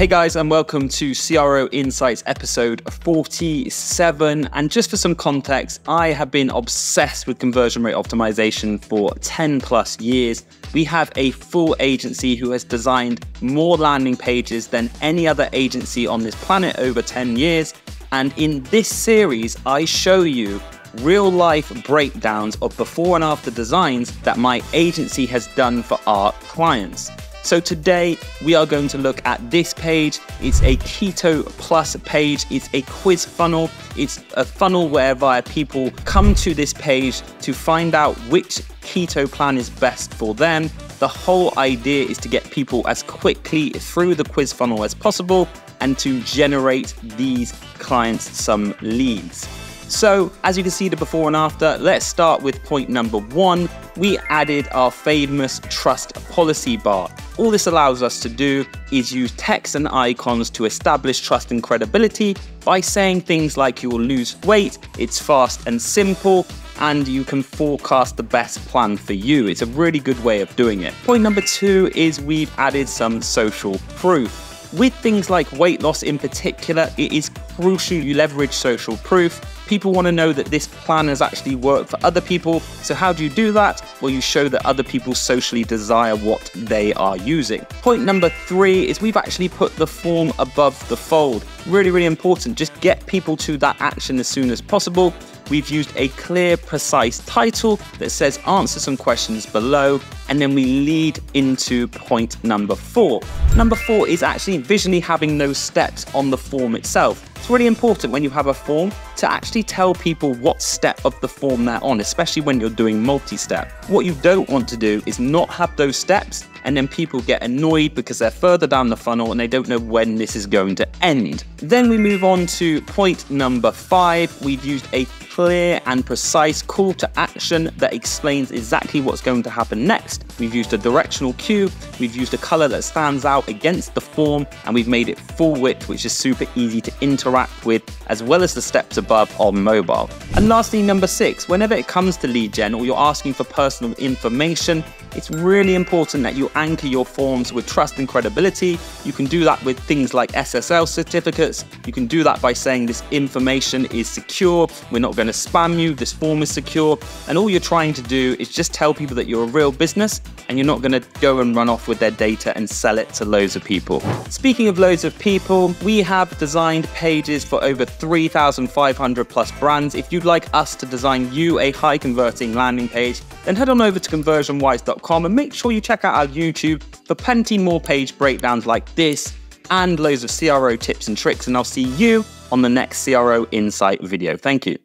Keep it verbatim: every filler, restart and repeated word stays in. Hey guys, and welcome to C R O Insights episode forty-seven. And just for some context, I have been obsessed with conversion rate optimization for ten plus years. We have a full agency who has designed more landing pages than any other agency on this planet over ten years. And in this series, I show you real life breakdowns of before and after designs that my agency has done for our clients. So today we are going to look at this page. It's a Keto Plus page. It's a quiz funnel. It's a funnel whereby people come to this page to find out which keto plan is best for them. The whole idea is to get people as quickly through the quiz funnel as possible and to generate these clients some leads. So as you can see the before and after, let's start with point number one. We added our famous trust policy bar. All this allows us to do is use text and icons to establish trust and credibility by saying things like you will lose weight, it's fast and simple, and you can forecast the best plan for you. It's a really good way of doing it. Point number two is we've added some social proof. With things like weight loss in particular, it is crucial you leverage social proof. People want to know that this plan has actually worked for other people. So how do you do that? Well, you show that other people socially desire what they are using. Point number three is we've actually put the form above the fold. Really, really important. Just get people to that action as soon as possible. We've used a clear, precise title that says answer some questions below, and then we lead into point number four. Number four is actually visually having those steps on the form itself. It's really important when you have a form to actually tell people what step of the form they're on, especially when you're doing multi-step. What you don't want to do is not have those steps and then people get annoyed because they're further down the funnel and they don't know when this is going to end. Then we move on to point number five. We've used a clear and precise call to action that explains exactly what's going to happen next. We've used a directional cue, we've used a color that stands out against the form, and we've made it full width, which is super easy to interact with, as well as the steps above on mobile. And lastly, number six, whenever it comes to lead gen or you're asking for personal information, it's really important that you anchor your forms with trust and credibility. You can do that with things like S S L certificates. You can do that by saying this information is secure. We're not going to spam you. This form is secure. And all you're trying to do is just tell people that you're a real business and you're not going to go and run off with their data and sell it to loads of people. Speaking of loads of people, we have designed pages for over three thousand five hundred plus brands. If you'd like us to design you a high converting landing page, then head on over to conversion wise dot com and make sure you check out our YouTube for plenty more page breakdowns like this and loads of C R O tips and tricks. And I'll see you on the next C R O Insight video. Thank you.